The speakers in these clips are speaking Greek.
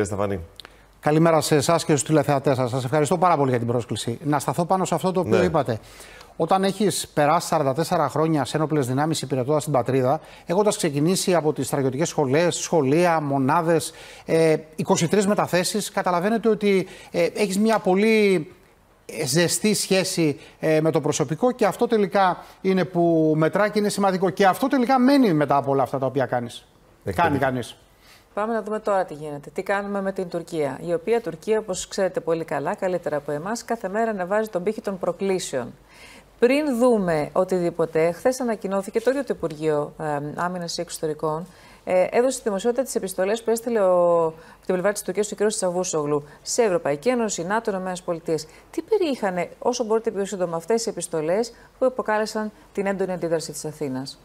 Κύριε Σταφανή. Καλημέρα σε εσάς και στους τηλεθεατές σας. Σας ευχαριστώ πάρα πολύ για την πρόσκληση. Να σταθώ πάνω σε αυτό το οποίο είπατε. Όταν έχεις περάσει 44 χρόνια σε ένοπλες δυνάμεις υπηρετώντας την πατρίδα, έχοντας ξεκινήσει από τις στρατιωτικές σχολές, σχολεία, μονάδες, 23 μεταθέσεις, καταλαβαίνετε ότι έχεις μια πολύ ζεστή σχέση με το προσωπικό και αυτό τελικά είναι που μετρά και είναι σημαντικό. Και αυτό τελικά μένει μετά από όλα αυτά τα οποία κάνεις. Κάνει κανείς. Πάμε να δούμε τώρα τι γίνεται. Τι κάνουμε με την Τουρκία. Η οποία Τουρκία, όπως ξέρετε πολύ καλά, καλύτερα από εμάς, κάθε μέρα ανεβάζει τον πύχη των προκλήσεων. Πριν δούμε οτιδήποτε, χθες ανακοινώθηκε το ίδιο το Υπουργείο Άμυνας και Εξωτερικών. Έδωσε στη δημοσιότητα τις επιστολές που έστειλε από την πλευρά της Τουρκίας ο κ. Τσαβούσογλου σε Ευρωπαϊκή Ένωση, ΝΑΤΟ, ΗΠΑ. Τι περιείχαν, όσο μπορείτε πιο σύντομα, αυτές οι επιστολές που προκάλεσαν την έντονη αντίδραση της Αθήνας?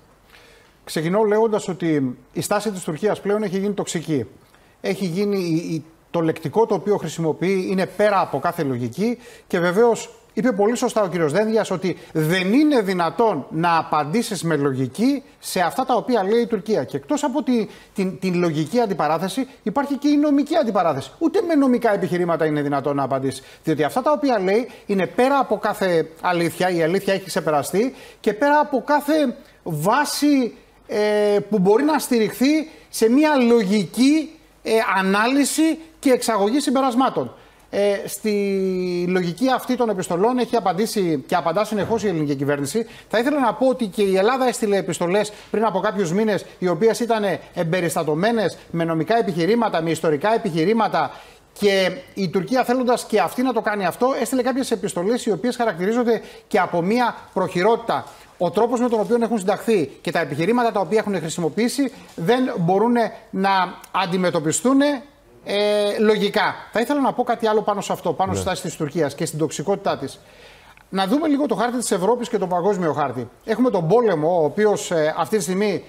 Ξεκινώ λέγοντας ότι η στάση της Τουρκίας πλέον έχει γίνει τοξική. Έχει γίνει το λεκτικό το οποίο χρησιμοποιεί είναι πέρα από κάθε λογική και βεβαίως. Είπε πολύ σωστά ο κύριος Δένδιας ότι δεν είναι δυνατόν να απαντήσεις με λογική σε αυτά τα οποία λέει η Τουρκία. Και εκτός από την λογική αντιπαράθεση υπάρχει και η νομική αντιπαράθεση. Ούτε με νομικά επιχειρήματα είναι δυνατόν να απαντήσεις. Διότι αυτά τα οποία λέει είναι πέρα από κάθε αλήθεια, η αλήθεια έχει ξεπεραστεί και πέρα από κάθε βάση που μπορεί να στηριχθεί σε μια λογική ανάλυση και εξαγωγή συμπερασμάτων. Στη λογική αυτή των επιστολών έχει απαντήσει και απαντά συνεχώς η ελληνική κυβέρνηση. Θα ήθελα να πω ότι και η Ελλάδα έστειλε επιστολές πριν από κάποιους μήνες, οι οποίες ήταν εμπεριστατωμένες με νομικά επιχειρήματα, με ιστορικά επιχειρήματα. Και η Τουρκία, θέλοντας και αυτή να το κάνει αυτό, έστειλε κάποιες επιστολές οι οποίες χαρακτηρίζονται και από μία προχειρότητα. Ο τρόπος με τον οποίο έχουν συνταχθεί και τα επιχειρήματα τα οποία έχουν χρησιμοποιήσει δεν μπορούν να αντιμετωπιστούν. Λογικά. Θα ήθελα να πω κάτι άλλο πάνω σε αυτό, πάνω στη στάση της Τουρκίας και στην τοξικότητά της. Να δούμε λίγο το χάρτη της Ευρώπης και τον παγκόσμιο χάρτη. Έχουμε τον πόλεμο, ο οποίος αυτή τη στιγμή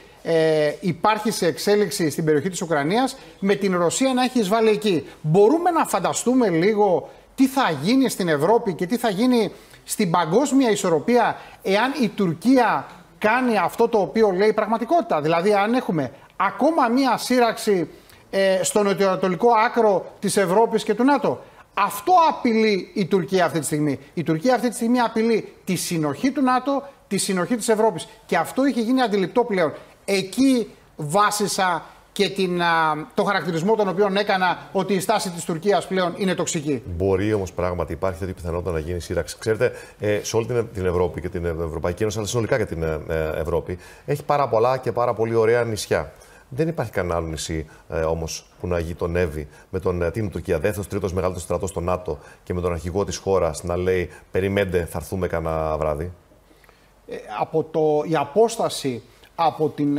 υπάρχει σε εξέλιξη στην περιοχή της Ουκρανίας, με την Ρωσία να έχει εισβάλει εκεί. Μπορούμε να φανταστούμε λίγο τι θα γίνει στην Ευρώπη και τι θα γίνει στην παγκόσμια ισορροπία, εάν η Τουρκία κάνει αυτό το οποίο λέει πραγματικότητα? Δηλαδή, αν έχουμε ακόμα μία σύραξη στο νοτιοανατολικό άκρο της Ευρώπης και του ΝΑΤΟ. Αυτό απειλεί η Τουρκία αυτή τη στιγμή. Η Τουρκία αυτή τη στιγμή απειλεί τη συνοχή του ΝΑΤΟ, τη συνοχή της Ευρώπης. Και αυτό είχε γίνει αντιληπτό πλέον. Εκεί βάσισα και το χαρακτηρισμό των οποίων έκανα ότι η στάση της Τουρκίας πλέον είναι τοξική. Μπορεί όμως πράγματι, υπάρχει τέτοια πιθανότητα να γίνει σύραξη. Ξέρετε, σε όλη την Ευρώπη και την Ευρωπαϊκή Ένωση, αλλά συνολικά και την Ευρώπη, έχει πάρα πολλά και πάρα πολύ ωραία νησιά. Δεν υπάρχει κανένα άλλο νησί όμως που να γειτονεύει με την Τουρκία. Δεύτερος, τρίτος μεγαλύτερος στρατός στο ΝΑΤΟ και με τον αρχηγό της χώρας να λέει «Περιμέντε, θα έρθουμε κανένα βράδυ». Η απόσταση από την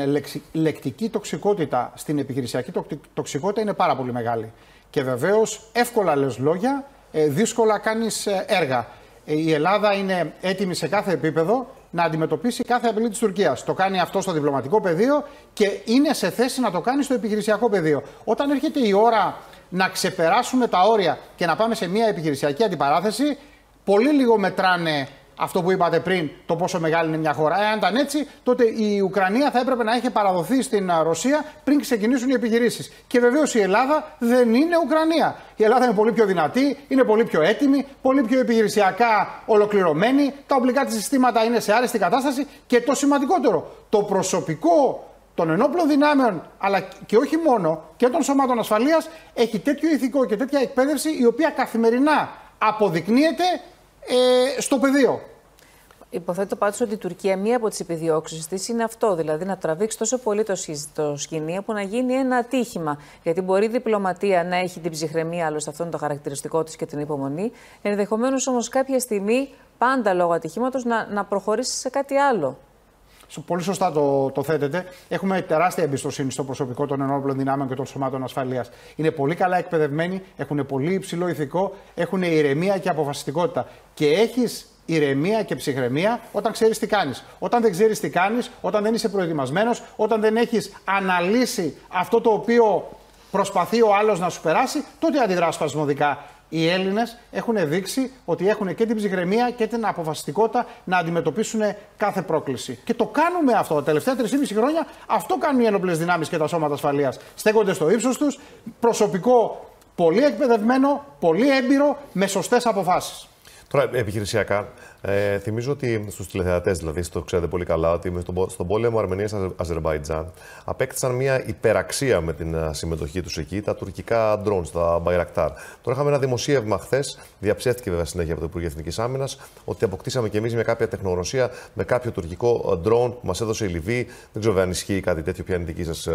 λεκτική τοξικότητα στην επιχειρησιακή τοξικότητα είναι πάρα πολύ μεγάλη. Και βεβαίως εύκολα λες λόγια, δύσκολα κάνεις έργα. Η Ελλάδα είναι έτοιμη σε κάθε επίπεδο να αντιμετωπίσει κάθε απειλή της Τουρκίας. Το κάνει αυτό στο διπλωματικό πεδίο και είναι σε θέση να το κάνει στο επιχειρησιακό πεδίο. Όταν έρχεται η ώρα να ξεπεράσουμε τα όρια και να πάμε σε μια επιχειρησιακή αντιπαράθεση, πολύ λίγο μετράνε αυτό που είπατε πριν, το πόσο μεγάλη είναι μια χώρα. Εάν ήταν έτσι, τότε η Ουκρανία θα έπρεπε να είχε παραδοθεί στην Ρωσία πριν ξεκινήσουν οι επιχειρήσεις. Και βεβαίως η Ελλάδα δεν είναι Ουκρανία. Η Ελλάδα είναι πολύ πιο δυνατή, είναι πολύ πιο έτοιμη, πολύ πιο επιχειρησιακά ολοκληρωμένη. Τα οπλικά της συστήματα είναι σε άριστη κατάσταση και το σημαντικότερο, το προσωπικό των ενόπλων δυνάμεων, αλλά και όχι μόνο, και των σωμάτων ασφαλείας, έχει τέτοιο ηθικό και τέτοια εκπαίδευση η οποία καθημερινά αποδεικνύεται. Στο πεδίο. Υποθέτω πάντως ότι η Τουρκία, μία από τις επιδιώξεις της είναι αυτό, δηλαδή να τραβήξει τόσο πολύ το σκηνή που να γίνει ένα ατύχημα. Γιατί μπορεί η διπλωματία να έχει την ψυχραιμία, άλλωστε αυτό είναι το χαρακτηριστικό της και την υπομονή, ενδεχομένως όμως κάποια στιγμή, πάντα λόγω ατυχήματος, να προχωρήσει σε κάτι άλλο. Πολύ σωστά το θέτετε. Έχουμε τεράστια εμπιστοσύνη στο προσωπικό των ενόπλων δυνάμεων και των σωμάτων ασφαλείας. Είναι πολύ καλά εκπαιδευμένοι, έχουν πολύ υψηλό ηθικό, έχουν ηρεμία και αποφασιστικότητα. Και έχεις ηρεμία και ψυχραιμία όταν ξέρεις τι κάνεις. Όταν δεν ξέρεις τι κάνεις, όταν δεν είσαι προετοιμασμένος, όταν δεν έχεις αναλύσει αυτό το οποίο προσπαθεί ο άλλος να σου περάσει, τότε αντιδράσεις σπασμωδικά. Οι Έλληνες έχουν δείξει ότι έχουν και την ψυχραιμία και την αποφασιστικότητα να αντιμετωπίσουν κάθε πρόκληση. Και το κάνουμε αυτό. Τα τελευταία 3,5 χρόνια αυτό κάνουν οι ένοπλες δυνάμεις και τα σώματα ασφαλείας. Στέκονται στο ύψος τους, προσωπικό πολύ εκπαιδευμένο, πολύ έμπειρο, με σωστές αποφάσεις. Τώρα, επιχειρησιακά, θυμίζω ότι στους τηλεθεατές, δηλαδή, το ξέρετε πολύ καλά, ότι στον πόλεμο Αρμενίας-Αζερβαϊτζάν απέκτησαν μια υπεραξία με την συμμετοχή τους εκεί, τα τουρκικά ντρόουν, τα Μπαϊρακτάρ. Τώρα είχαμε ένα δημοσίευμα χθες, διαψεύτηκε βέβαια συνέχεια από το Υπουργείο Εθνικής Άμυνας, ότι αποκτήσαμε κι εμείς μια κάποια τεχνογνωσία με κάποιο τουρκικό ντρόουν που μας έδωσε η Λιβύη. Δεν ξέρω αν ισχύει κάτι τέτοιο, ποια είναι η δική σας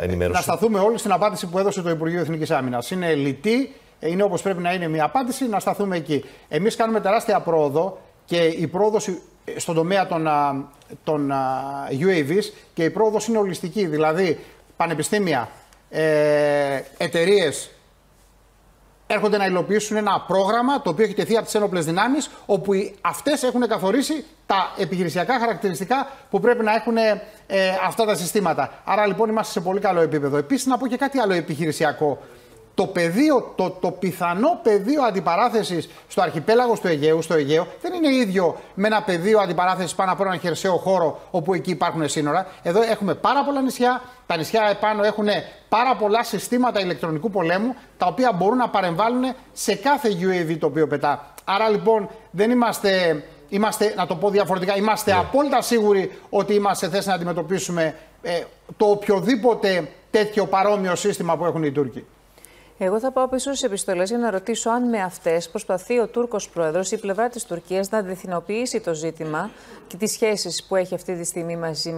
ενημέρωση. Να σταθούμε όλοι στην απάντηση που έδωσε το Υπουργείο Εθνικής Άμυνας. Είναι λιτή. Είναι όπως πρέπει να είναι μια απάντηση, να σταθούμε εκεί. Εμείς κάνουμε τεράστια πρόοδο και η πρόοδος στον τομέα των UAVs και η πρόοδος είναι ολιστική. Δηλαδή, πανεπιστήμια, εταιρείες έρχονται να υλοποιήσουν ένα πρόγραμμα το οποίο έχει τεθεί από τις ένοπλες δυνάμεις, όπου αυτές έχουν καθορίσει τα επιχειρησιακά χαρακτηριστικά που πρέπει να έχουν αυτά τα συστήματα. Άρα λοιπόν είμαστε σε πολύ καλό επίπεδο. Επίσης, να πω και κάτι άλλο επιχειρησιακό. Το πιθανό πεδίο αντιπαράθεσης στο αρχιπέλαγος του Αιγαίου, στο Αιγαίο, δεν είναι ίδιο με ένα πεδίο αντιπαράθεσης πάνω από έναν χερσαίο χώρο όπου εκεί υπάρχουν σύνορα. Εδώ έχουμε πάρα πολλά νησιά. Τα νησιά επάνω έχουν πάρα πολλά συστήματα ηλεκτρονικού πολέμου, τα οποία μπορούν να παρεμβάλλουν σε κάθε UAV το οποίο πετά. Άρα λοιπόν δεν είμαστε, να το πω διαφορετικά, είμαστε απόλυτα σίγουροι ότι είμαστε σε θέση να αντιμετωπίσουμε το οποιοδήποτε τέτοιο παρόμοιο σύστημα που έχουν οι Τούρκοι. Εγώ θα πάω πίσω στις επιστολές για να ρωτήσω αν με αυτές προσπαθεί ο Τούρκος Πρόεδρος, η πλευρά της Τουρκίας, να διεθνοποιήσει το ζήτημα και τις σχέσεις που έχει αυτή τη στιγμή μαζί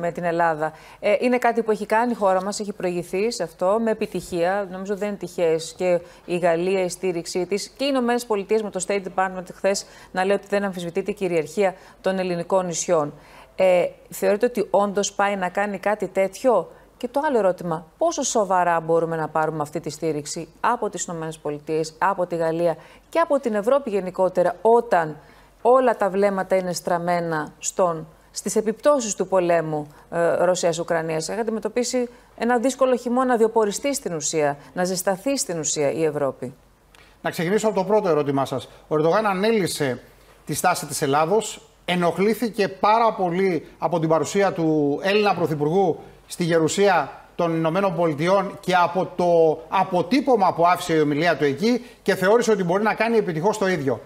με την Ελλάδα. Είναι κάτι που έχει κάνει η χώρα μας, έχει προηγηθεί σε αυτό με επιτυχία. Νομίζω δεν είναι τυχαίες και η Γαλλία, η στήριξή της και οι Ηνωμένες Πολιτείες με το State Department χθες να λέει ότι δεν αμφισβητείται η κυριαρχία των ελληνικών νησιών. Θεωρείτε ότι όντως πάει να κάνει κάτι τέτοιο? Και το άλλο ερώτημα, πόσο σοβαρά μπορούμε να πάρουμε αυτή τη στήριξη από τις ΗΠΑ, από τη Γαλλία και από την Ευρώπη γενικότερα, όταν όλα τα βλέμματα είναι στραμμένα στις επιπτώσεις του πολέμου Ρωσίας-Ουκρανίας. Έχει αντιμετωπίσει ένα δύσκολο χειμώνα, να διοποριστεί στην ουσία, να ζεσταθεί στην ουσία η Ευρώπη. Να ξεκινήσω από το πρώτο ερώτημά σας. Ο Ερντογάν ανέλυσε τη στάση της Ελλάδος, ενοχλήθηκε πάρα πολύ από την παρουσία του Έλληνα Πρωθυπουργού στη γερουσία των Ηνωμένων Πολιτειών και από το αποτύπωμα που άφησε η ομιλία του εκεί, και θεώρησε ότι μπορεί να κάνει επιτυχώς το ίδιο.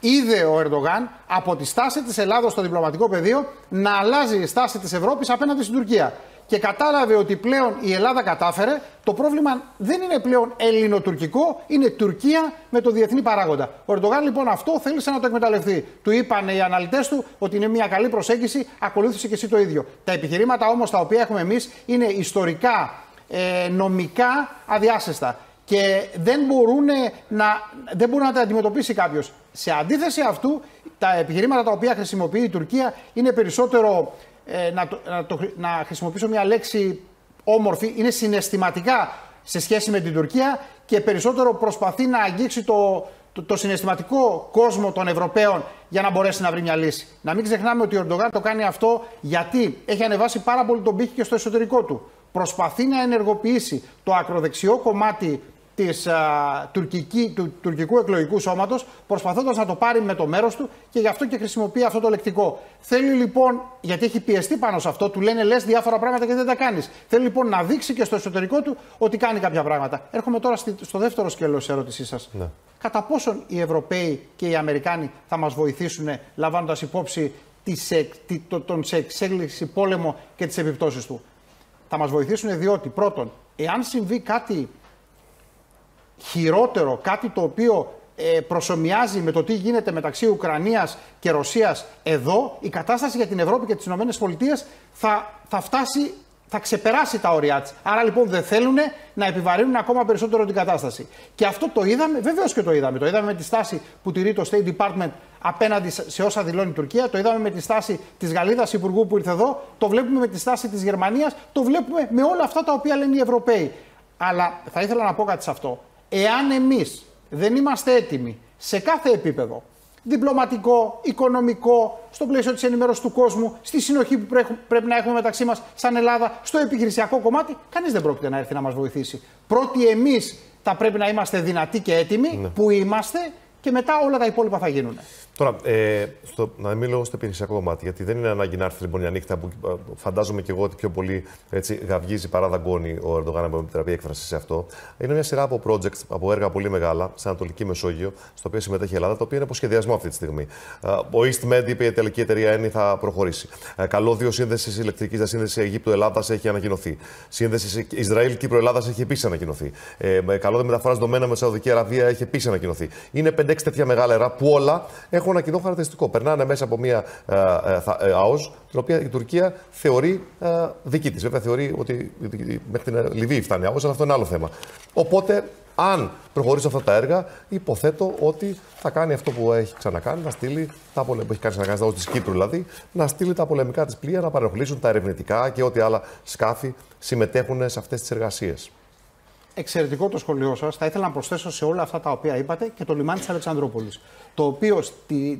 Είδε ο Ερντογάν από τη στάση της Ελλάδος στο διπλωματικό πεδίο να αλλάζει η στάση της Ευρώπης απέναντι στην Τουρκία. Και κατάλαβε ότι πλέον η Ελλάδα κατάφερε. Το πρόβλημα δεν είναι πλέον ελληνοτουρκικό, είναι Τουρκία με το διεθνή παράγοντα. Ο Ερντογάν λοιπόν αυτό θέλησε να το εκμεταλλευτεί. Του είπαν οι αναλυτές του ότι είναι μια καλή προσέγγιση, ακολούθησε και εσύ το ίδιο. Τα επιχειρήματα όμως τα οποία έχουμε εμείς είναι ιστορικά, νομικά αδιάσυστα. Και δεν μπορεί να τα αντιμετωπίσει κάποιος. Σε αντίθεση αυτού, τα επιχειρήματα τα οποία χρησιμοποιεί η Τουρκία είναι περισσότερο. Να χρησιμοποιήσω μια λέξη όμορφη, είναι συναισθηματικά σε σχέση με την Τουρκία και περισσότερο προσπαθεί να αγγίξει το συναισθηματικό κόσμο των Ευρωπαίων για να μπορέσει να βρει μια λύση. Να μην ξεχνάμε ότι ο Ερντογάν το κάνει αυτό γιατί έχει ανεβάσει πάρα πολύ τον πύχη και στο εσωτερικό του. Προσπαθεί να ενεργοποιήσει το ακροδεξιό κομμάτι του τουρκικού εκλογικού σώματος, προσπαθώντας να το πάρει με το μέρος του, και γι' αυτό και χρησιμοποιεί αυτό το λεκτικό. Θέλει λοιπόν, γιατί έχει πιεστεί πάνω σε αυτό, του λένε λες διάφορα πράγματα και δεν τα κάνεις. Θέλει λοιπόν να δείξει και στο εσωτερικό του ότι κάνει κάποια πράγματα. Έρχομαι τώρα στο δεύτερο σκέλος της ερώτησής σας. Ναι. Κατά πόσον οι Ευρωπαίοι και οι Αμερικάνοι θα μας βοηθήσουν, λαμβάνοντας υπόψη τον σε εξέλιξη πόλεμο και τις επιπτώσεις του? Θα μας βοηθήσουν διότι, πρώτον, εάν συμβεί κάτι χειρότερο, κάτι το οποίο προσομοιάζει με το τι γίνεται μεταξύ Ουκρανίας και Ρωσίας, εδώ η κατάσταση για την Ευρώπη και τις Ηνωμένες Πολιτείες θα ξεπεράσει τα όρια της. Άρα λοιπόν δεν θέλουν να επιβαρύνουν ακόμα περισσότερο την κατάσταση. Και αυτό το είδαμε, βεβαίως και το είδαμε. Το είδαμε με τη στάση που τηρεί το State Department απέναντι σε όσα δηλώνει η Τουρκία. Το είδαμε με τη στάση της Γαλλίδας Υπουργού που ήρθε εδώ. Το βλέπουμε με τη στάση της Γερμανίας. Το βλέπουμε με όλα αυτά τα οποία λένε οι Ευρωπαίοι. Αλλά θα ήθελα να πω κάτι σε αυτό. Εάν εμείς δεν είμαστε έτοιμοι σε κάθε επίπεδο, διπλωματικό, οικονομικό, στο πλαίσιο της ενημέρωσης του κόσμου, στη συνοχή που πρέπει να έχουμε μεταξύ μας σαν Ελλάδα, στο επιχειρησιακό κομμάτι, κανείς δεν πρόκειται να έρθει να μας βοηθήσει. Πρώτοι εμείς θα πρέπει να είμαστε δυνατοί και έτοιμοι, που είμαστε, και μετά όλα τα υπόλοιπα θα γίνουν. Τώρα, να μην λέω στο επιχειρησιακό κομμάτι, γιατί δεν είναι ανάγκη να έρθει την Πονιά νύχτα που φαντάζομαι και εγώ ότι πιο πολύ έτσι, γαυγίζει παρά δαγκώνει ο Ερντογάν, με επιτραπεί έκφραση σε αυτό. Είναι μια σειρά από projects, από έργα πολύ μεγάλα, στην Ανατολική Μεσόγειο, στο οποίο συμμετέχει η Ελλάδα, το οποίο είναι από σχεδιασμό αυτή τη στιγμή. Ο EastMed, είπε η τελική εταιρεία Eni, θα προχωρήσει. Καλώδιο σύνδεση ηλεκτρική διασύνδεση Αιγύπτου-Ελλάδα έχει ανακοινωθεί. Σύνδεση Ισραήλ-Κύπρο-Ελλάδα έχει επίση ανακοινωθεί. Καλώδιο μεταφορά δομένα με Σαουδική Αραβία έχει επίση ανακοινωθεί. Είναι 5-6 τέτοια μεγάλα έργα που όλα έχουν ένα κοινό χαρακτηριστικό. Περνάνε μέσα από μια ΑΟΣ, την οποία η Τουρκία θεωρεί δική της. Βέβαια, θεωρεί ότι μέχρι την Λιβύη φτάνει ΑΟΣ, αλλά αυτό είναι άλλο θέμα. Οπότε, αν προχωρήσει αυτά τα έργα, υποθέτω ότι θα κάνει αυτό που έχει ξανακάνει, να στείλει τα πολεμικά, που έχει κάνει ξανακάνει, ΑΟΣ της Κύπρου δηλαδή, να στείλει τα πολεμικά της πλοία, να παρενοχλήσουν τα ερευνητικά και ό,τι άλλα σκάφη συμμετέχουν σε αυτές τις εργασίες. Εξαιρετικό το σχολείο σας. Θα ήθελα να προσθέσω σε όλα αυτά τα οποία είπατε και το λιμάνι της Αλεξανδρούπολης, το οποίο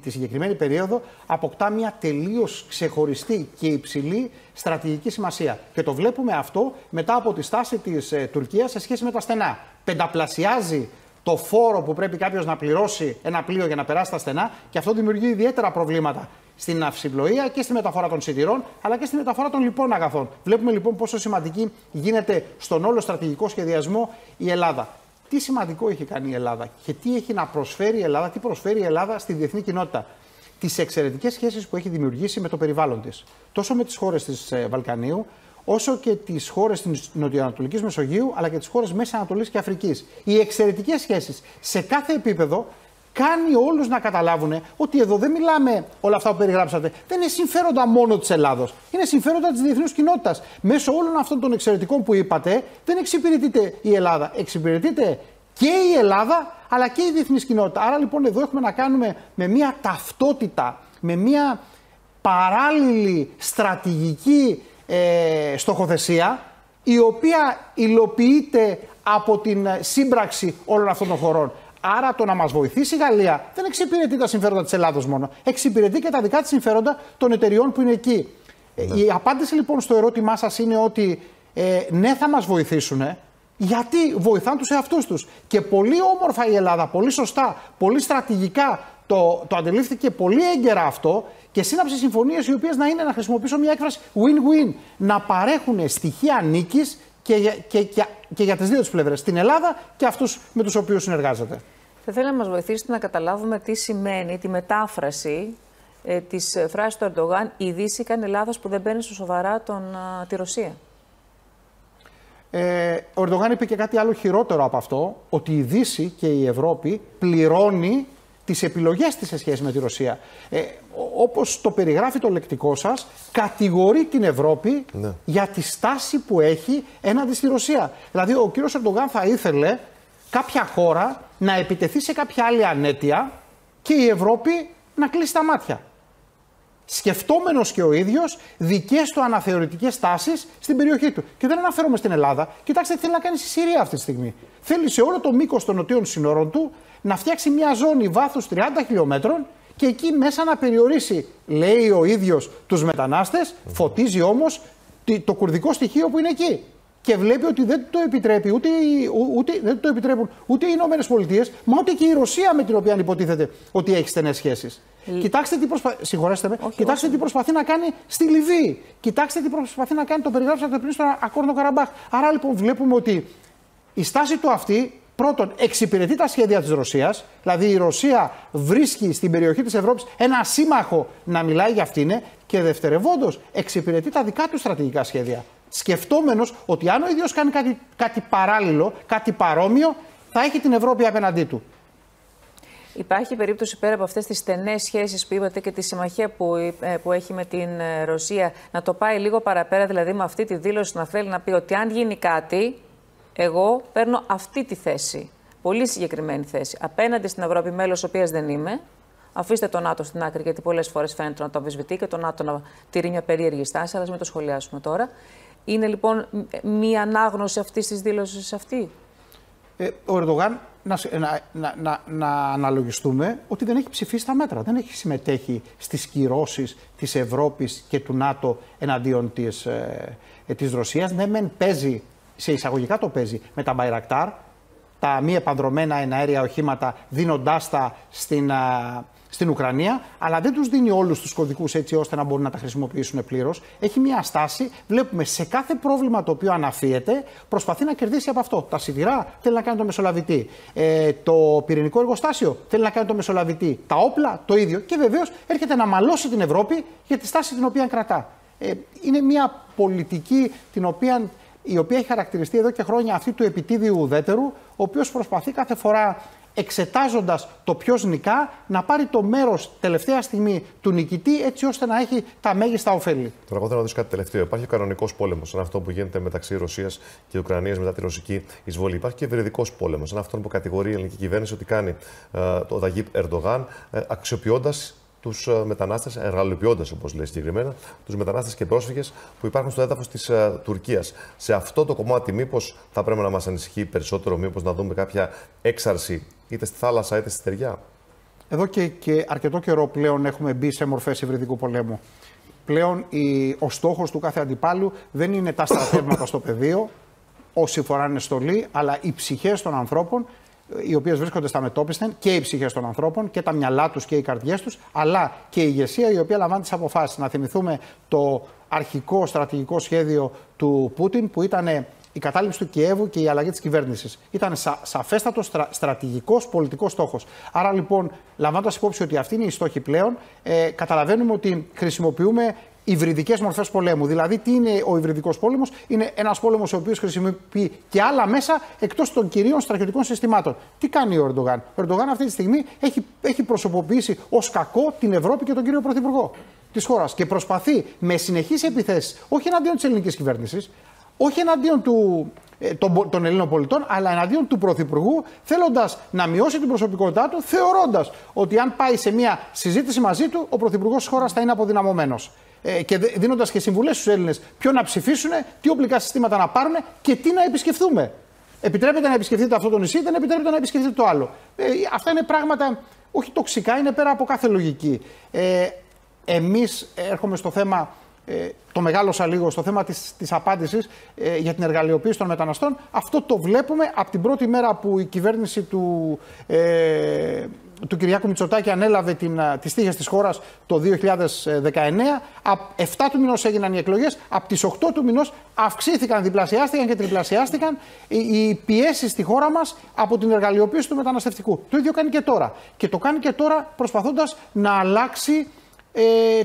τη συγκεκριμένη περίοδο αποκτά μια τελείως ξεχωριστή και υψηλή στρατηγική σημασία. Και το βλέπουμε αυτό μετά από τη στάση της Τουρκίας σε σχέση με τα στενά. Πενταπλασιάζει το φόρο που πρέπει κάποιος να πληρώσει ένα πλοίο για να περάσει τα στενά, και αυτό δημιουργεί ιδιαίτερα προβλήματα στην ναυσιπλοεία και στη μεταφορά των σιτηρών, αλλά και στη μεταφορά των λοιπών αγαθών. Βλέπουμε λοιπόν πόσο σημαντική γίνεται στον όλο στρατηγικό σχεδιασμό η Ελλάδα. Τι σημαντικό έχει κάνει η Ελλάδα και τι έχει να προσφέρει η Ελλάδα, τι προσφέρει η Ελλάδα στη διεθνή κοινότητα. Τις εξαιρετικές σχέσεις που έχει δημιουργήσει με το περιβάλλον της, τόσο με τις χώρες της Βαλκανίου, όσο και τις χώρες της Νοτιοανατολικής Μεσογείου, αλλά και τις χώρες Μέσης Ανατολής και Αφρικής. Οι εξαιρετικές σχέσεις σε κάθε επίπεδο κάνει όλους να καταλάβουν ότι εδώ δεν μιλάμε, όλα αυτά που περιγράψατε, δεν είναι συμφέροντα μόνο της Ελλάδος. Είναι συμφέροντα της διεθνούς κοινότητας. Μέσω όλων αυτών των εξαιρετικών που είπατε, δεν εξυπηρετείται η Ελλάδα. Εξυπηρετείται και η Ελλάδα, αλλά και η διεθνής κοινότητα. Άρα λοιπόν εδώ έχουμε να κάνουμε με μια ταυτότητα, με μια παράλληλη στρατηγική στοχοθεσία, η οποία υλοποιείται από την σύμπραξη όλων αυτών των χωρών. Άρα το να μας βοηθήσει η Γαλλία δεν εξυπηρετεί τα συμφέροντα της Ελλάδος μόνο. Εξυπηρετεί και τα δικά της συμφέροντα των εταιριών που είναι εκεί. Ναι. Η απάντηση λοιπόν στο ερώτημά σας είναι ότι ναι, θα μας βοηθήσουν, γιατί βοηθάνε τους εαυτούς τους. Και πολύ όμορφα η Ελλάδα, πολύ σωστά, πολύ στρατηγικά το αντιλήφθηκε πολύ έγκαιρα αυτό και σύναψε συμφωνίες οι οποίες να είναι, να χρησιμοποιήσω μια έκφραση, win-win. Να παρέχουν στοιχεία νίκης και για τις δύο τις πλευρές, την Ελλάδα και αυτούς με τους οποίους συνεργάζεται. Θα ήθελα να μας βοηθήσετε να καταλάβουμε τι σημαίνει τη μετάφραση της φράσης του Ερντογάν «Η Δύση κάνει λάθος που δεν παίρνει στο σοβαρά τη Ρωσία». Ο Ερντογάν είπε και κάτι άλλο χειρότερο από αυτό, ότι η Δύση και η Ευρώπη πληρώνει τις επιλογές της σε σχέση με τη Ρωσία. Όπως το περιγράφει το λεκτικό σας, κατηγορεί την Ευρώπη, ναι, για τη στάση που έχει έναντι στη Ρωσία. Δηλαδή, ο κύριος Ερντογάν θα ήθελε κάποια χώρα να επιτεθεί σε κάποια άλλη ανέτεια και η Ευρώπη να κλείσει τα μάτια. Σκεφτόμενος και ο ίδιος δικές του αναθεωρητικές τάσεις στην περιοχή του. Και δεν αναφέρομαι στην Ελλάδα. Κοιτάξτε τι θέλει να κάνει στη Συρία αυτή τη στιγμή. Θέλει σε όλο το μήκος των νοτίων συνόρων του να φτιάξει μια ζώνη βάθους 30 χιλιόμετρων και εκεί μέσα να περιορίσει, λέει ο ίδιος, τους μετανάστες, φωτίζει όμως το κουρδικό στοιχείο που είναι εκεί. Και βλέπει ότι δεν το επιτρέπει ούτε οι Ηνωμένες Πολιτείες, μα ούτε και η Ρωσία με την οποία υποτίθεται ότι έχει στενές σχέσεις. Κοιτάξτε τι προσπαθεί να κάνει στη Λιβύη. Κοιτάξτε τι προσπαθεί να κάνει, το περιγράψατε πριν, στον Ακόρνο Καραμπάχ. Άρα λοιπόν βλέπουμε ότι η στάση του αυτή, πρώτον, εξυπηρετεί τα σχέδια της Ρωσίας, δηλαδή η Ρωσία βρίσκει στην περιοχή της Ευρώπης ένα σύμμαχο να μιλάει για αυτήν, και δευτερευόντως εξυπηρετεί τα δικά του στρατηγικά σχέδια. Σκεφτόμενος ότι αν ο ίδιος κάνει κάτι παράλληλο, κάτι παρόμοιο, θα έχει την Ευρώπη απέναντί του. Υπάρχει περίπτωση πέρα από αυτές τις στενές σχέσεις που είπατε και τη συμμαχία που έχει με την Ρωσία να το πάει λίγο παραπέρα, δηλαδή με αυτή τη δήλωση να θέλει να πει ότι αν γίνει κάτι, εγώ παίρνω αυτή τη θέση, πολύ συγκεκριμένη θέση, απέναντι στην Ευρώπη, μέλος οποίας δεν είμαι. Αφήστε τον ΝΑΤΟ στην άκρη, γιατί πολλές φορές φαίνεται να το αμφισβητεί και τον ΝΑΤΟ να τηρεί μια περίεργη στάση, αλλά μην το σχολιάσουμε τώρα. Είναι λοιπόν μία ανάγνωση αυτής της δήλωσης αυτή. Ο Ερντογάν, να αναλογιστούμε ότι δεν έχει ψηφίσει τα μέτρα. Δεν έχει συμμετέχει στις κυρώσεις της Ευρώπης και του ΝΑΤΟ εναντίον της Ρωσίας. Ναι, μεν παίζει, σε εισαγωγικά το παίζει, με τα Μπαϊρακτάρ. τα μη επανδρωμένα εναέρια οχήματα, δίνοντάς τα στην Ουκρανία, αλλά δεν τους δίνει όλους τους κωδικούς έτσι ώστε να μπορούν να τα χρησιμοποιήσουν πλήρως. Έχει μια στάση, βλέπουμε σε κάθε πρόβλημα το οποίο αναφύεται, προσπαθεί να κερδίσει από αυτό. Τα σιδηρά θέλει να κάνει το μεσολαβητή. Το πυρηνικό εργοστάσιο θέλει να κάνει το μεσολαβητή. Τα όπλα το ίδιο. Και βεβαίως έρχεται να μαλώσει την Ευρώπη για τη στάση την οποία κρατά. Είναι μια πολιτική η οποία έχει χαρακτηριστεί εδώ και χρόνια αυτή του επιτίδιου ουδέτερου, ο οποίος προσπαθεί κάθε φορά, εξετάζοντας το ποιος νικά, να πάρει το μέρος τελευταία στιγμή του νικητή, έτσι ώστε να έχει τα μέγιστα ωφέλη. Τώρα, εγώ θέλω να δώσω κάτι τελευταίο. Υπάρχει ο κανονικός πόλεμος, σαν αυτό που γίνεται μεταξύ Ρωσίας και Ουκρανίας μετά τη ρωσική εισβολή. Υπάρχει και υβριδικός πόλεμος, σαν αυτόν που κατηγορεί η ελληνική κυβέρνηση ότι κάνει ο Ταγίπ Ερντογάν, αξιοποιώντας τους μετανάστες, εργαλοποιώντας, όπως λέει συγκεκριμένα, τους μετανάστες και πρόσφυγες που υπάρχουν στο έδαφος της Τουρκίας. Σε αυτό το κομμάτι, μήπως θα πρέπει να μας ανησυχεί περισσότερο, μήπως να δούμε κάποια έξαρση είτε στη θάλασσα είτε στη στεριά? Εδώ και αρκετό καιρό πλέον έχουμε μπει σε μορφές υβριδικού πολέμου. Πλέον ο στόχος του κάθε αντιπάλου δεν είναι τα στρατεύματα στο πεδίο, όσοι φοράνε στολή, αλλά οι ψυχές των ανθρώπων, οι οποίες βρίσκονται στα μετώπισθεν, και οι ψυχές των ανθρώπων και τα μυαλά τους και οι καρδιές τους, αλλά και η ηγεσία η οποία λαμβάνει τις αποφάσεις. Να θυμηθούμε το αρχικό στρατηγικό σχέδιο του Πούτιν, που ήταν η κατάληψη του Κιέβου και η αλλαγή της κυβέρνησης. Ήταν σαφέστατος στρατηγικός πολιτικός στόχος. Άρα λοιπόν, λαμβάνοντας υπόψη ότι αυτή είναι η στόχη πλέον, καταλαβαίνουμε ότι χρησιμοποιούμε υβριδικές μορφές πολέμου. Δηλαδή, τι είναι ο υβριδικός πόλεμος? Είναι ένας πόλεμος ο οποίος χρησιμοποιεί και άλλα μέσα εκτός των κυρίων στρατιωτικών συστημάτων. Τι κάνει ο Ερντογάν? Ο Ερντογάν αυτή τη στιγμή έχει προσωποποιήσει ως κακό την Ευρώπη και τον κύριο Πρωθυπουργό της χώρας και προσπαθεί με συνεχείς επιθέσεις, όχι εναντίον της ελληνικής κυβέρνησης, όχι εναντίον των Ελλήνων πολιτών, αλλά εναντίον του Πρωθυπουργού, θέλοντας να μειώσει την προσωπικότητά του, θεωρώντας ότι αν πάει σε μια συζήτηση μαζί του, ο Πρωθυπουργός της χώρας θα είναι αποδυναμωμένος. Και δίνοντας και συμβουλές στους Έλληνες ποιο να ψηφίσουν, τι οπλικά συστήματα να πάρουν και τι να επισκεφθούμε. Επιτρέπεται να επισκεφτείτε αυτό το νησί, δεν επιτρέπεται να επισκεφτείτε το άλλο. Αυτά είναι πράγματα όχι τοξικά, είναι πέρα από κάθε λογική. Εμείς έρχομαι στο θέμα. Το μεγάλωσα λίγο στο θέμα της απάντησης για την εργαλειοποίηση των μεταναστών. Αυτό το βλέπουμε από την πρώτη μέρα που η κυβέρνηση του Κυριάκου Μητσοτάκη ανέλαβε τις τύχες της χώρας το 2019. Από 7 του μηνός έγιναν οι εκλογές, από τις 8 του μηνός αυξήθηκαν, διπλασιάστηκαν και τριπλασιάστηκαν οι πιέσεις στη χώρα μας από την εργαλειοποίηση του μεταναστευτικού. Το ίδιο κάνει και τώρα. Και το κάνει και τώρα προσπαθώντας να αλλάξει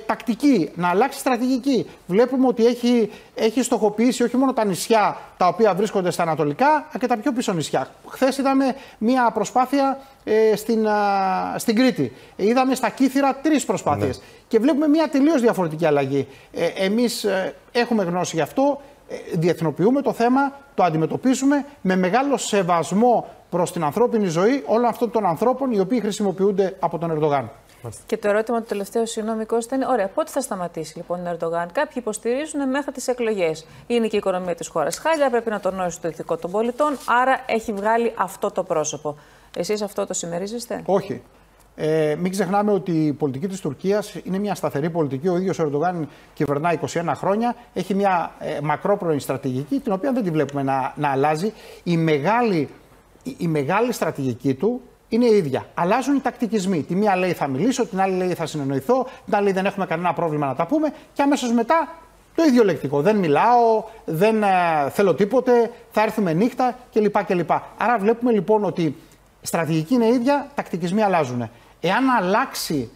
τακτική, να αλλάξει στρατηγική. Βλέπουμε ότι έχει στοχοποιήσει όχι μόνο τα νησιά τα οποία βρίσκονται στα ανατολικά, αλλά και τα πιο πίσω νησιά. Χθες είδαμε μια προσπάθεια στην Κρήτη. Είδαμε στα Κύθυρα 3 προσπάθειες. Ναι. Και βλέπουμε μια τελείως διαφορετική αλλαγή. Εμείς έχουμε γνώση γι' αυτό, διεθνοποιούμε το θέμα, το αντιμετωπίζουμε με μεγάλο σεβασμό προς την ανθρώπινη ζωή όλων αυτών των ανθρώπων οι οποίοι χρησιμοποιούνται από τον Ερντογάν. Και το ερώτημα του τελευταίου, συγγνώμη Κώστα, είναι: ωραία, πότε θα σταματήσει λοιπόν ο Ερντογάν? Κάποιοι υποστηρίζουν μέχρι τις εκλογές. Είναι και η οικονομία της χώρας χάλια, πρέπει να τονώσει το ηθικό των πολιτών, άρα έχει βγάλει αυτό το πρόσωπο. Εσείς αυτό το συμμερίζεστε? Όχι. Μην ξεχνάμε ότι η πολιτική της Τουρκίας είναι μια σταθερή πολιτική. Ο ίδιος ο Ερντογάν κυβερνά 21 χρόνια. Έχει μια μακρόπνοη στρατηγική, την οποία δεν τη βλέπουμε να αλλάζει. Η μεγάλη στρατηγική του είναι η ίδια. Αλλάζουν οι τακτικισμοί. Τη μία λέει θα μιλήσω, την άλλη λέει θα συνεννοηθώ, την άλλη δεν έχουμε κανένα πρόβλημα να τα πούμε και αμέσως μετά το ίδιο λεκτικό. Δεν μιλάω, δεν θέλω τίποτε, θα έρθουμε νύχτα κλπ. Άρα βλέπουμε λοιπόν ότι στρατηγική είναι η ίδια, τακτικισμοί αλλάζουν. Εάν αλλάξει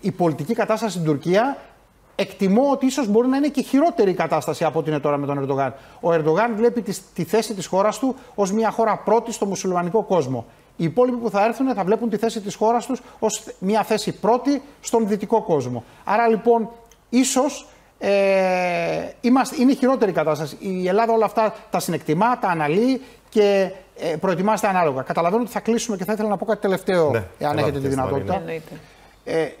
η πολιτική κατάσταση στην Τουρκία, εκτιμώ ότι ίσως μπορεί να είναι και χειρότερη η κατάσταση από ό,τι είναι τώρα με τον Ερντογάν. Ο Ερντογάν βλέπει τη θέση της χώρας του ως μια χώρα πρώτη στο μουσουλμανικό κόσμο. Οι υπόλοιποι που θα έρθουν θα βλέπουν τη θέση της χώρας τους ως μια θέση πρώτη στον δυτικό κόσμο. Άρα λοιπόν ίσως είναι η χειρότερη κατάσταση. Η Ελλάδα όλα αυτά τα συνεκτιμά, τα αναλύει και προετοιμάζεται ανάλογα. Καταλαβαίνω ότι θα κλείσουμε και θα ήθελα να πω κάτι τελευταίο, ναι, εάν έχετε τη δυνατότητα. Ναι.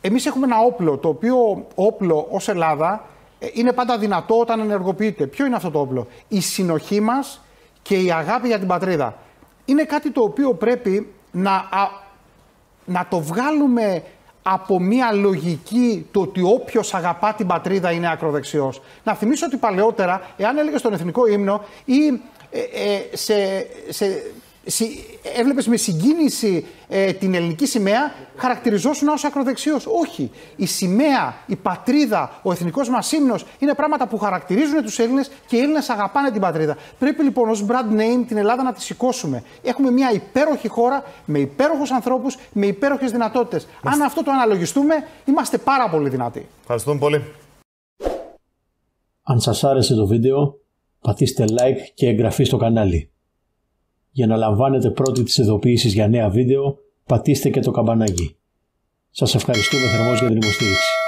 Εμείς έχουμε ένα όπλο, το οποίο όπλο ως Ελλάδα είναι πάντα δυνατό όταν ενεργοποιείται. Ποιο είναι αυτό το όπλο? Η συνοχή μας και η αγάπη για την πατρίδα. Είναι κάτι το οποίο πρέπει να το βγάλουμε από μια λογική του ότι όποιος αγαπά την πατρίδα είναι ακροδεξιός. Να θυμίσω ότι παλαιότερα, εάν έλεγε στον εθνικό ύμνο ή έβλεπες με συγκίνηση την ελληνική σημαία, χαρακτηριζόσουν ως ακροδεξιός. Όχι. Η σημαία, η πατρίδα, ο εθνικός μας ύμνος είναι πράγματα που χαρακτηρίζουν τους Έλληνες και οι Έλληνες αγαπάνε την πατρίδα. Πρέπει λοιπόν ως brand name την Ελλάδα να τη σηκώσουμε. Έχουμε μια υπέροχη χώρα με υπέροχους ανθρώπους, με υπέροχες δυνατότητες. Αν αυτό το αναλογιστούμε, είμαστε πάρα πολύ δυνατοί. Ευχαριστούμε πολύ. Αν σας άρεσε το βίντεο, πατήστε like και εγγραφή στο κανάλι. Για να λαμβάνετε πρώτοι τις ειδοποιήσεις για νέα βίντεο, πατήστε και το καμπανάκι. Σας ευχαριστούμε θερμός για την υποστήριξη.